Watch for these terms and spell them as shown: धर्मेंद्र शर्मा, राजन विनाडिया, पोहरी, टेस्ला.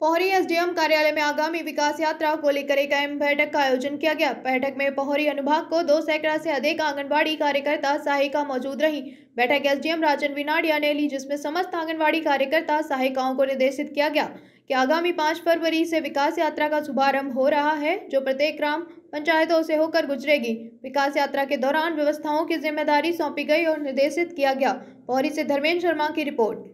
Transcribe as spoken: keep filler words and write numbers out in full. पोहरी SDM कार्यालय में आगामी विकास यात्रा को लेकर एक अहम बैठक का आयोजन किया गया। बैठक में पोहरी अनुभाग को दो सैकड़ा से अधिक आंगनबाड़ी कार्यकर्ता सहायिका मौजूद रही। बैठक एसडीएम राजन विनाडिया ने ली, जिसमें समस्त आंगनबाड़ी कार्यकर्ता सहायिकाओं को निर्देशित किया गया कि आगामी पाँच फरवरी से विकास यात्रा का शुभारंभ हो रहा है, जो प्रत्येक ग्राम पंचायतों से होकर गुजरेगी। विकास यात्रा के दौरान व्यवस्थाओं की जिम्मेदारी सौंपी गई और निर्देशित किया गया। पोहरी से धर्मेंद्र शर्मा की रिपोर्ट।